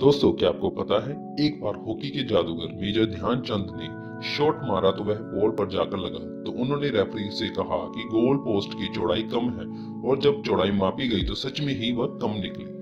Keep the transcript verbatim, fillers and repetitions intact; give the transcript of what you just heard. दोस्तों क्या आपको पता है एक बार हॉकी के जादूगर मेजर ध्यान चंद ने शॉट मारा तो वह बॉल पर जाकर लगा तो उन्होंने रेफरी से कहा कि गोल पोस्ट की चौड़ाई कम है और जब चौड़ाई मापी गई तो सच में ही वह कम निकली।